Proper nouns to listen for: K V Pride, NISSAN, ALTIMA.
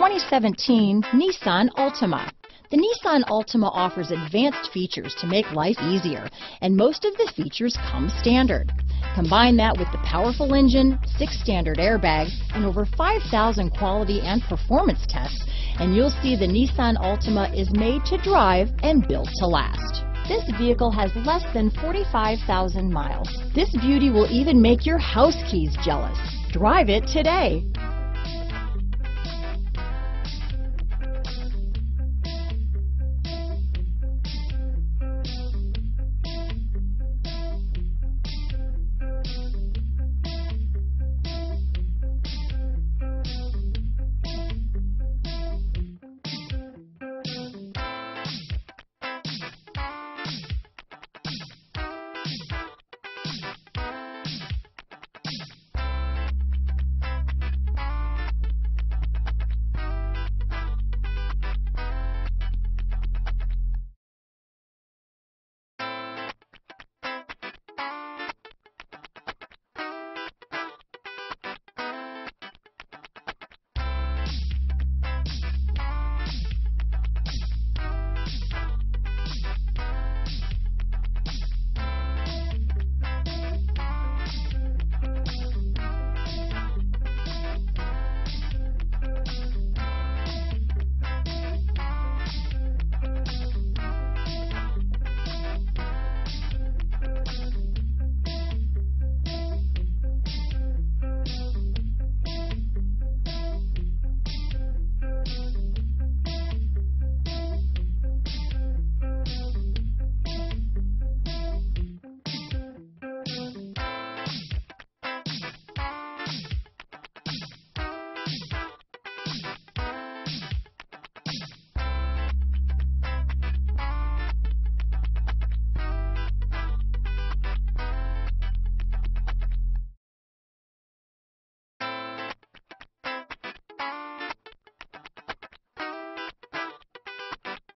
2017 Nissan Altima. The Nissan Altima offers advanced features to make life easier, and most of the features come standard. Combine that with the powerful engine, 6 standard airbags, and over 5,000 quality and performance tests, and you'll see the Nissan Altima is made to drive and built to last. This vehicle has less than 45,000 miles. This beauty will even make your house keys jealous. Drive it today.